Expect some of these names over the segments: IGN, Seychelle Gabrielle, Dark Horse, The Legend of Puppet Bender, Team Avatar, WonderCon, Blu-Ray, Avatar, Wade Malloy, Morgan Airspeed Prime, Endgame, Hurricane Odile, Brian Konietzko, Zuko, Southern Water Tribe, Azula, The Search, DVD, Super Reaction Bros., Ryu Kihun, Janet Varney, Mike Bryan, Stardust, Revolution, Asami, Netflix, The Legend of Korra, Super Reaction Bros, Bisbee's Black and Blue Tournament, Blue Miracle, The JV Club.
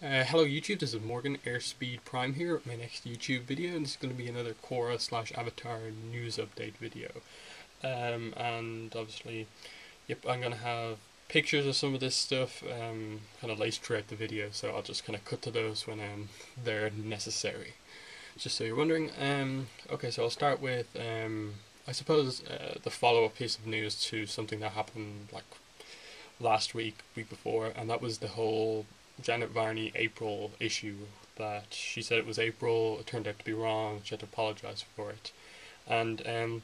Hello YouTube, this is Morgan Airspeed Prime here. My next YouTube video, and it's going to be another Korra / Avatar news update video. And obviously, yep, I'm going to have pictures of some of this stuff kind of laced throughout the video, so I'll just kind of cut to those when they're necessary. Just so you're wondering. Okay, so I'll start with, I suppose, the follow-up piece of news to something that happened like last week, week before, and that was the whole Janet Varney April issue, that she said it was April, it turned out to be wrong, she had to apologise for it. And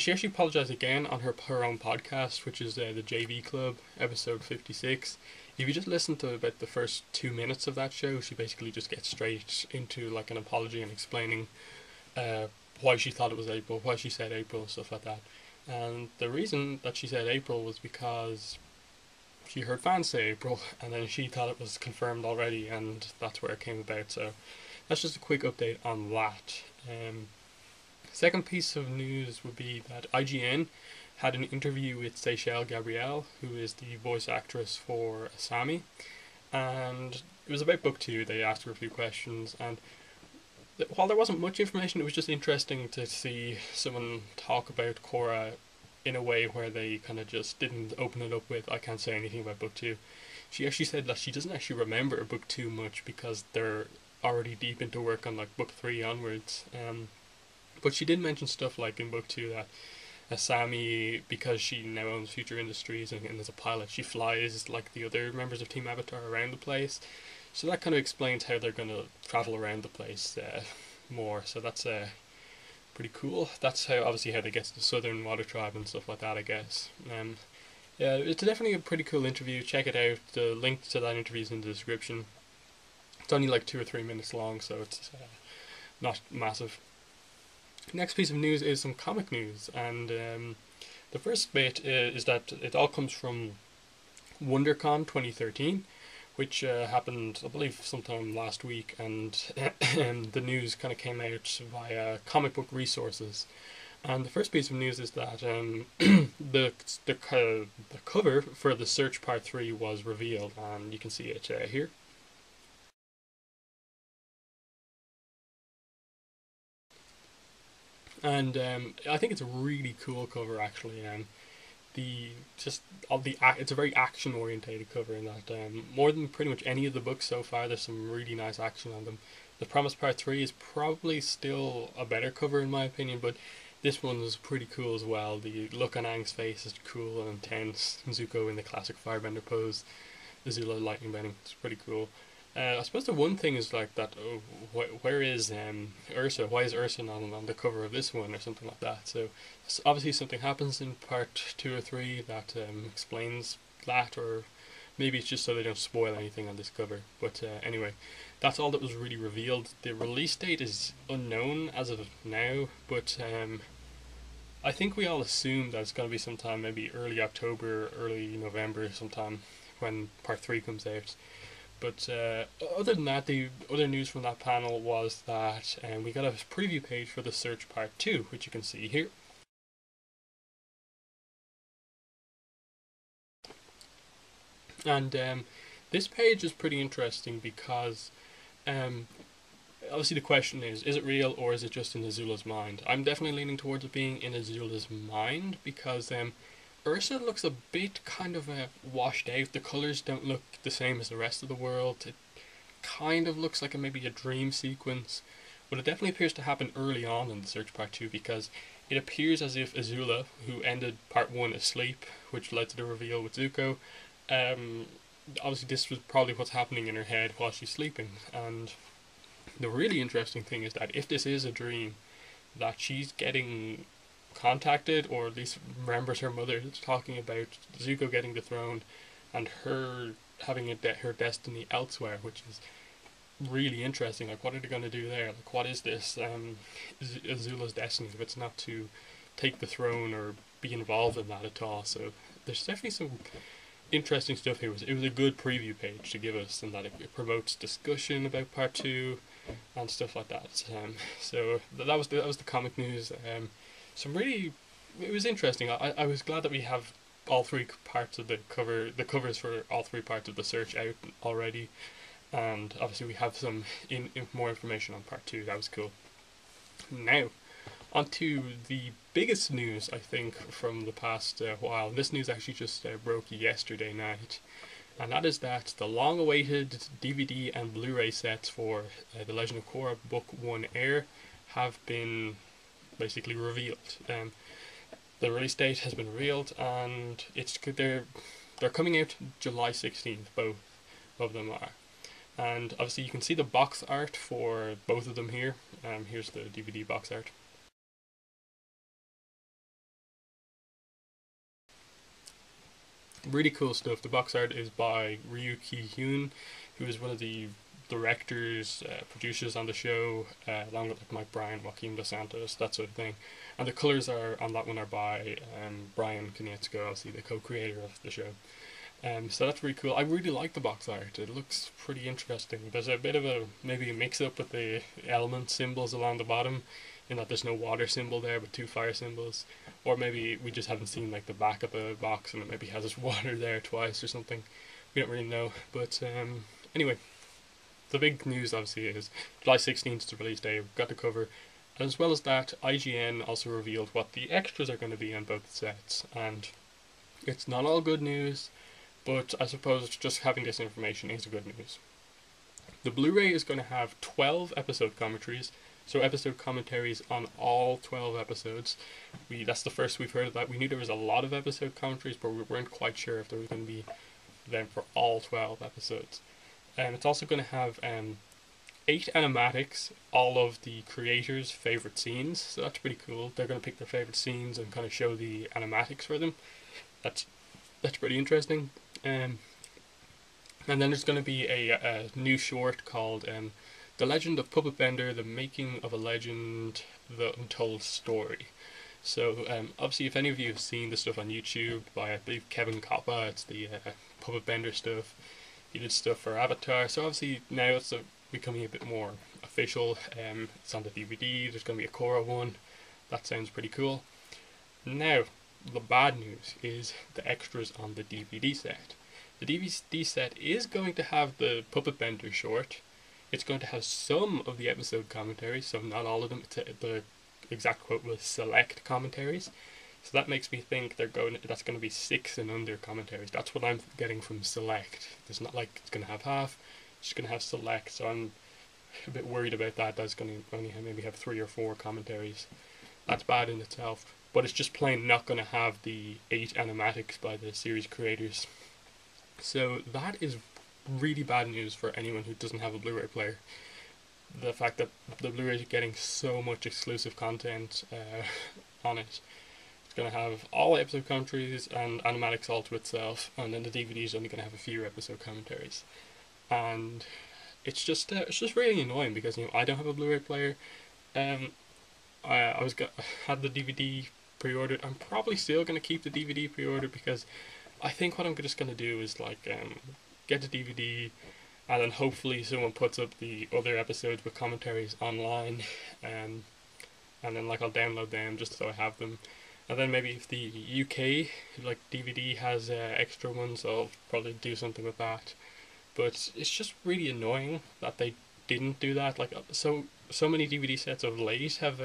she actually apologised again on her own podcast, which is The JV Club, episode 56. If you just listen to about the first 2 minutes of that show, she basically just gets straight into like an apology and explaining why she thought it was April, why she said April, stuff like that. And the reason that she said April was because she heard fans say April, and then she thought it was confirmed already, and that's where it came about. So that's just a quick update on that. Second piece of news would be that IGN had an interview with Seychelle Gabrielle, who is the voice actress for Asami, and it was about book two. They asked her a few questions, and while there wasn't much information, it was just interesting to see someone talk about Korra in a way where they kind of just didn't open it up with, I can't say anything about book two. She actually said that she doesn't actually remember book two much because they're already deep into work on like book three onwards. But she did mention stuff like in book two that Asami, because she now owns Future Industries and as a pilot, she flies like the other members of Team Avatar around the place. So that kind of explains how they're going to travel around the place more. So that's pretty cool. That's how, obviously, how they get to the Southern Water Tribe and stuff like that, I guess. Yeah, it's definitely a pretty cool interview. Check it out. The link to that interview is in the description. It's only like 2 or 3 minutes long, so it's not massive. Next piece of news is some comic news, and the first bit is that it all comes from WonderCon 2013, which happened, I believe, sometime last week, and the news kind of came out via comic book resources. And the first piece of news is that the cover for The Search Part 3 was revealed, and you can see it here. And I think it's a really cool cover, actually. It's a very action orientated cover in that more than pretty much any of the books so far, there's some really nice action on them. The Promise Part 3 is probably still a better cover in my opinion, but this one was pretty cool as well. The look on Aang's face is cool and intense. Zuko in the classic firebender pose, Azula lightning bending, it's pretty cool. I suppose the one thing is like that, oh, where is Ursa? Why is Ursa not on the cover of this one or something like that? So obviously something happens in part 2 or 3 that explains that, or maybe it's just so they don't spoil anything on this cover. But anyway, that's all that was really revealed. The release date is unknown as of now, but I think we all assume that it's going to be sometime maybe early October, early November sometime when part 3 comes out. But other than that, the other news from that panel was that we got a preview page for The Search Part 2, which you can see here. And this page is pretty interesting because obviously the question is it real or is it just in Azula's mind? I'm definitely leaning towards it being in Azula's mind because Ursa looks a bit kind of washed out. The colours don't look the same as the rest of the world. It kind of looks like maybe a dream sequence, but it definitely appears to happen early on in The Search Part 2 because it appears as if Azula, who ended Part 1 asleep, which led to the reveal with Zuko, obviously this was probably what's happening in her head while she's sleeping. And the really interesting thing is that if this is a dream, that she's getting contacted, or at least remembers her mother talking about Zuko getting dethroned and her having her destiny elsewhere, which is really interesting. Like, what are they going to do there? Like, what is this Azula's destiny if it's not to take the throne or be involved in that at all? So there's definitely some interesting stuff here. It was a good preview page to give us, and that it promotes discussion about part 2 and stuff like that. So that was the comic news. It was interesting. I was glad that we have all three parts of the covers for all three parts of The Search out already. and obviously we have some more information on part two. That was cool. Now, on to the biggest news, I think, from the past while. This news actually just broke yesterday night, and that is that the long-awaited DVD and Blu-ray sets for The Legend of Korra Book 1 Air have been basically revealed. The release date has been revealed, and they're coming out July 16th, both of them are. And obviously you can see the box art for both of them here. Here's the DVD box art. Really cool stuff. The box art is by Ryu Kihun, who is one of the directors, producers on the show, along with like Mike Bryan, Joaquim DeSantis, that sort of thing. And the colours are on that one are by Brian Konietzko, obviously the co-creator of the show. So that's really cool. I really like the box art. It looks pretty interesting. There's a bit of a maybe a mix-up with the element symbols along the bottom, in that there's no water symbol there but two fire symbols, or maybe we just haven't seen like the back of the box and it maybe has this water there twice or something. We don't really know. But anyway, the big news obviously is July 16th is the release day. We've got the cover. As well as that, IGN also revealed what the extras are going to be on both sets, and it's not all good news, but I suppose just having this information is good news. The Blu-ray is going to have 12 episode commentaries, so episode commentaries on all 12 episodes. That's the first we've heard of that. We knew there was a lot of episode commentaries, but we weren't quite sure if there was going to be them for all 12 episodes. It's also going to have 8 animatics, all of the creators' favourite scenes, so that's pretty cool. They're going to pick their favourite scenes and kind of show the animatics for them. That's pretty interesting. And then there's going to be a new short called The Legend of Puppet Bender, The Making of a Legend, The Untold Story. So obviously if any of you have seen the stuff on YouTube by, I believe, Kevin Coppa, it's the Puppet Bender stuff. He did stuff for Avatar, so obviously now it's becoming a bit more official. It's on the DVD, there's going to be a Korra one. That sounds pretty cool. Now, the bad news is the extras on the DVD set. The DVD set is going to have the Puppet Bender short. It's going to have some of the episode commentaries, so not all of them. The exact quote was select commentaries. So that makes me think that's going to be 6 and under commentaries. That's what I'm getting from select. It's not like it's going to have half, it's going to have select. So I'm a bit worried about that. That's going to only maybe have 3 or 4 commentaries. That's bad in itself. But it's just plain not going to have the 8 animatics by the series creators. So that is really bad news for anyone who doesn't have a Blu-ray player. The fact that the Blu-ray is getting so much exclusive content on it. It's going to have all episode commentaries and animatics all to itself, and then the DVD is only going to have a few episode commentaries. And it's just really annoying because, you know, I don't have a Blu-ray player. I had the DVD pre-ordered. I'm probably still going to keep the DVD pre-ordered because I think what I'm just going to do is like get the DVD, and then hopefully someone puts up the other episodes with commentaries online, and then like I'll download them just so I have them. And then maybe if the UK like DVD has extra ones, I'll probably do something with that. But it's just really annoying that they didn't do that. Like so many DVD sets of late have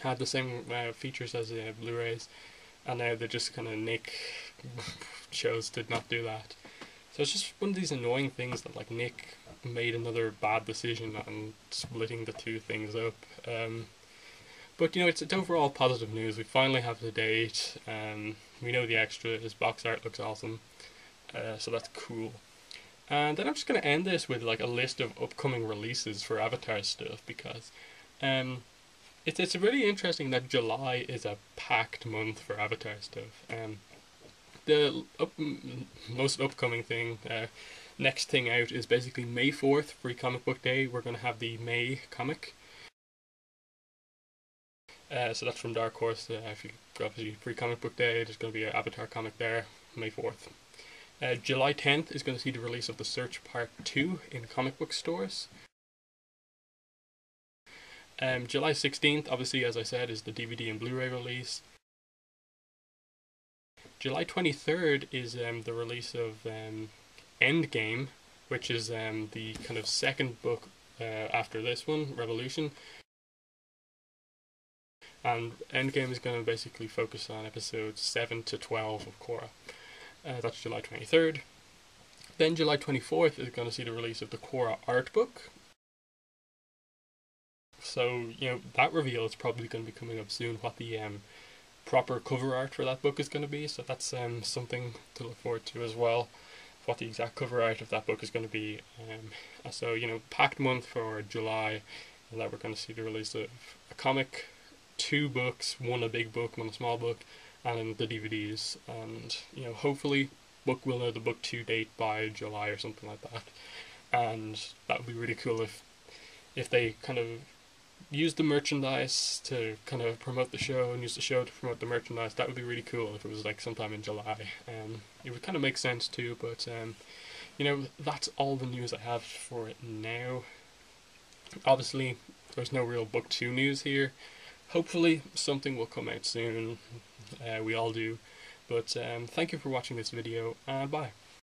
had the same features as the Blu-rays, and now they just kind of Nick chose to not do that. So it's just one of these annoying things that like Nick made another bad decision on splitting the two things up. But you know, it's overall positive news. We finally have the date. We know the extra. This box art looks awesome, so that's cool. And then I'm just going to end this with like a list of upcoming releases for Avatar stuff, because it's really interesting that July is a packed month for Avatar stuff. The most upcoming thing, next thing out, is basically May 4th, Free Comic Book Day. We're going to have the May comic. So that's from Dark Horse. If you grab the Free Comic Book Day, there's going to be an Avatar comic there, May 4th. July 10th is going to see the release of The Search Part 2 in comic book stores. July 16th, obviously, as I said, is the DVD and Blu-ray release. July 23rd is the release of Endgame which is the kind of second book after this one, Revolution. And Endgame is going to basically focus on episodes 7 to 12 of Korra. That's July 23rd. Then July 24th is going to see the release of the Korra art book. So, you know, that reveal is probably going to be coming up soon, what the proper cover art for that book is going to be. So that's something to look forward to as well, what the exact cover art of that book is going to be. So, you know, packed month for July, and that we're going to see the release of a comic, 2 books, one a big book, one a small book, and the DVDs. And, you know, hopefully we'll know the book 2 date by July or something like that. And that would be really cool if they kind of use the merchandise to kind of promote the show and use the show to promote the merchandise. That would be really cool if it was like sometime in July. It would kind of make sense too, but you know, that's all the news I have for it now. Obviously there's no real book 2 news here. Hopefully something will come out soon, we all do, but thank you for watching this video, and bye.